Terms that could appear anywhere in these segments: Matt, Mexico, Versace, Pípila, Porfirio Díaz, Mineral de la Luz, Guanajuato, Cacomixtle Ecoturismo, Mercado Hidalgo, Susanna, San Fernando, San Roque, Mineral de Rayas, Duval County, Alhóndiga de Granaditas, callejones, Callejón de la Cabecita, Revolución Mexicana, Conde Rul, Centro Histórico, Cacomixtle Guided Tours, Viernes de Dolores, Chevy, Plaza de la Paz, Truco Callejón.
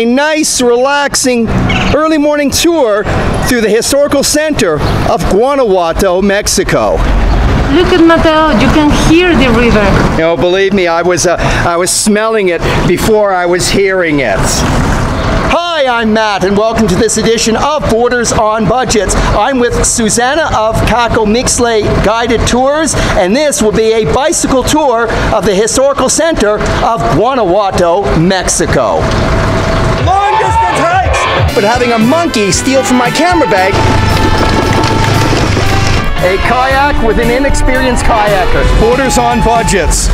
a nice, relaxing early morning tour through the historical center of Guanajuato, Mexico. Look at Mateo, you can hear the river. No, believe me, I was smelling it before I was hearing it. Hi, I'm Matt, and welcome to this edition of Borders on Budgets. I'm with Susanna of Cacomixtle Guided Tours, and this will be a bicycle tour of the historical center of Guanajuato, Mexico. Long distance hikes! But having a monkey steal from my camera bag, a kayak with an inexperienced kayaker. Borders on Budgets.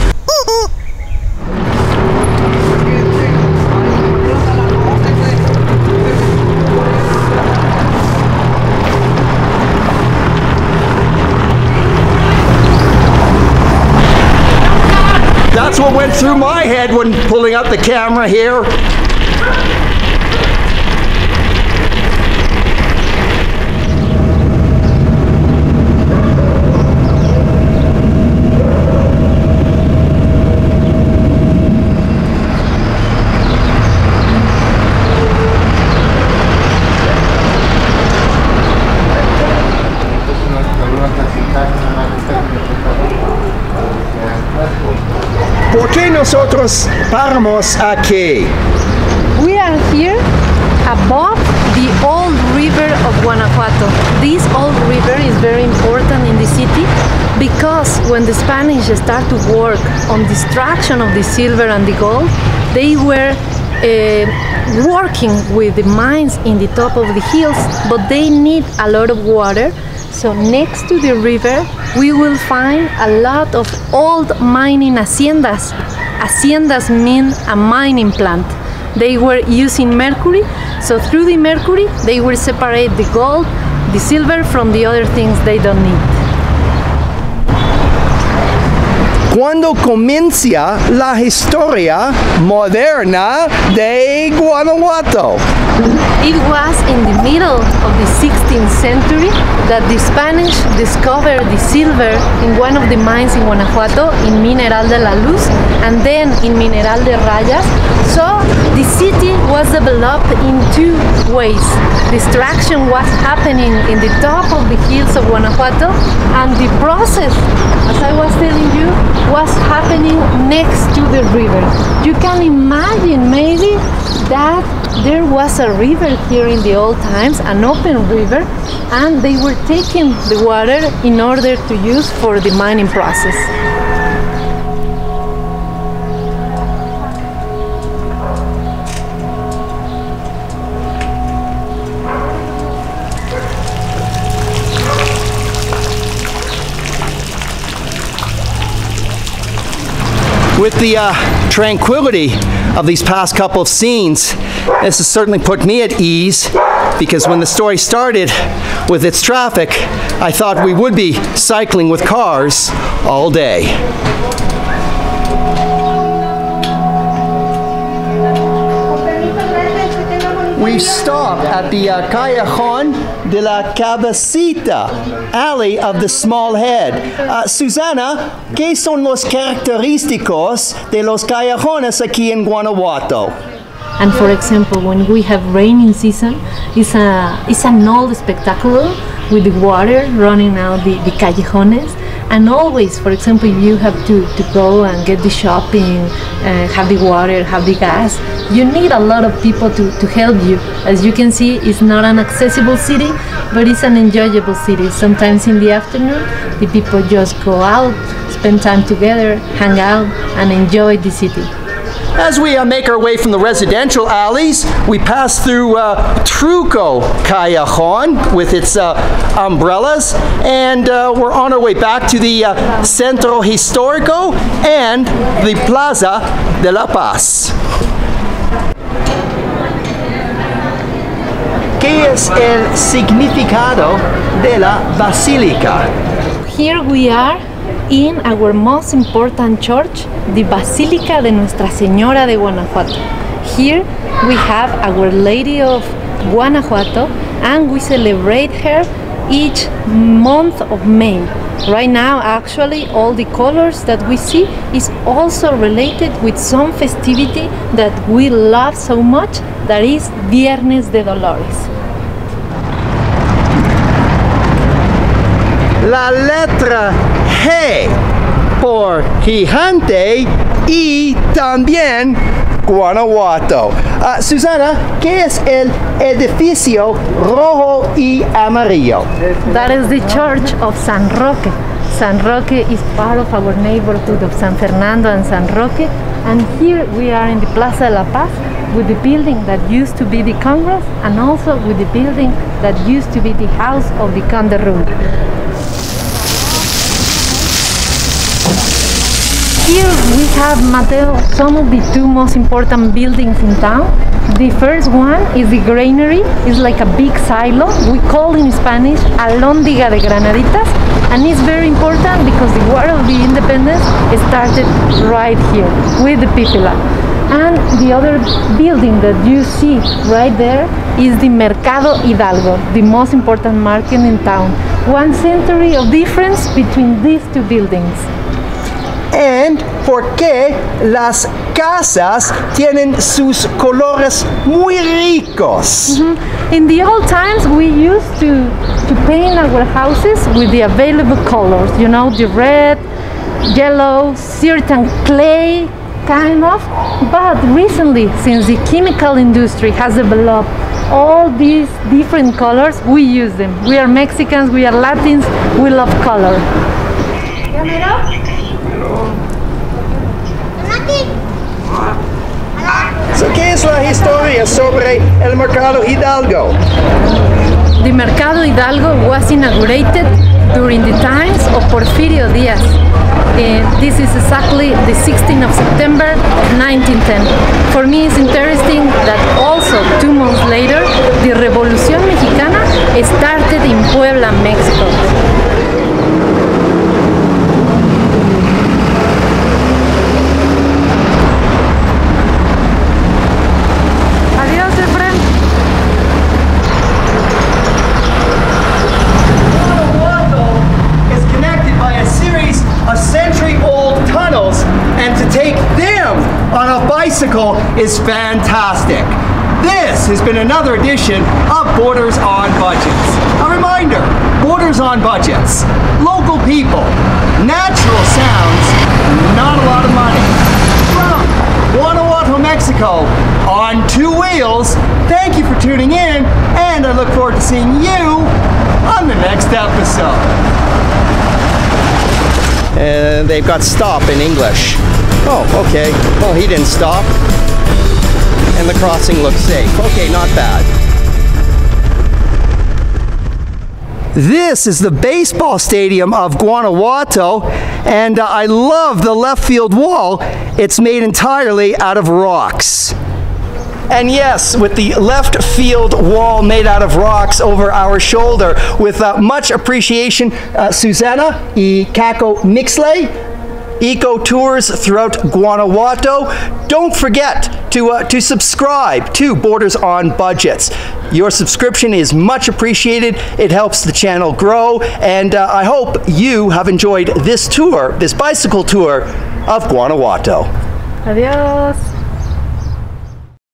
That's what went through my head when pulling up the camera here. Nosotros paramos aquí. We are here above the old river of Guanajuato. This old river is very important in the city because when the Spanish start to work on the extraction of the silver and the gold, they were working with the mines in the top of the hills, but they need a lot of water. So next to the river, we will find a lot of old mining haciendas. Haciendas mean a mining plant. They were using mercury, so through the mercury they will separate the gold, the silver from the other things they don't need. ¿Cuándo comienza la historia moderna de Guanajuato? It was in the middle of the 16th century that the Spanish discovered the silver in one of the mines in Guanajuato, in Mineral de la Luz, and then in Mineral de Rayas. So the city was developed in two ways. The extraction was happening in the top of the hills of Guanajuato, and the process, as I was telling you, was happening next to the river. You can imagine maybe that there was a river here in the old times, an open river, and they were taking the water in order to use for the mining process. With the tranquility of these past couple of scenes, this has certainly put me at ease, because when the story started with its traffic, I thought we would be cycling with cars all day. We stop at the Callejón de la Cabecita, alley of the small head. Susanna, ¿qué son los característicos de los callejones aquí en Guanajuato? And for example, when we have raining season, it's an old spectacle with the water running out the callejones. And always, for example, you have to go and get the shopping, have the water, have the gas. You need a lot of people to help you. As you can see, it's not an accessible city, but it's an enjoyable city. Sometimes in the afternoon, the people just go out, spend time together, hang out, and enjoy the city. As we make our way from the residential alleys, we pass through Truco Callejón with its umbrellas, and we're on our way back to the Centro Histórico and the Plaza de la Paz. ¿Qué es el significado de la Basílica? Here we are in our most important church, the Basílica de Nuestra Señora de Guanajuato. Here we have Our Lady of Guanajuato, and we celebrate her each month of May. Right now, actually, all the colors that we see is also related with some festivity that we love so much, that is Viernes de Dolores. La letra G por gigante y también Guanajuato. Susanna, ¿qué es el edificio rojo y amarillo? That is the Church of San Roque. San Roque is part of our neighborhood of San Fernando and San Roque. And here we are in the Plaza de la Paz with the building that used to be the Congress and also with the building that used to be the house of the Conde Rul. Here we have, Mateo, some of the two most important buildings in town. The first one is the granary. It's like a big silo. We call in Spanish Alhóndiga de Granaditas. And it's very important because the War of the Independence started right here with the Pípila. And the other building that you see right there is the Mercado Hidalgo, the most important market in town. 1 century of difference between these two buildings. And por qué las casas tienen sus colores muy ricos. In the old times we used to paint our houses with the available colors, you know, the red, yellow, certain clay, kind of. But recently, since the chemical industry has developed all these different colors, we use them. We are Mexicans, we are Latins, we love color. ¿Qué es la historia sobre el Mercado Hidalgo? The Mercado Hidalgo was inaugurated during the times of Porfirio Díaz. This is exactly the 16th of September, 1910. For me it's interesting that also 2 months later, the Revolución Mexicana started in Puebla, Mexico. Is fantastic. This has been another edition of Borders on Budgets. A reminder, Borders on Budgets, local people, natural sounds, not a lot of money. From Guanajuato, Mexico, on 2 wheels, thank you for tuning in, and I look forward to seeing you on the next episode. They've got stop in English. Oh, okay. Well, he didn't stop. And the crossing looks safe. Okay, not bad. This is the baseball stadium of Guanajuato, and I love the left field wall. It's made entirely out of rocks. And yes, with the left field wall made out of rocks over our shoulder, with much appreciation, Susanna y Cacomixtle Eco Tours throughout Guanajuato. Don't forget to subscribe to Borders on Budgets. Your subscription is much appreciated. It helps the channel grow, and I hope you have enjoyed this tour, this bicycle tour of Guanajuato. Adios.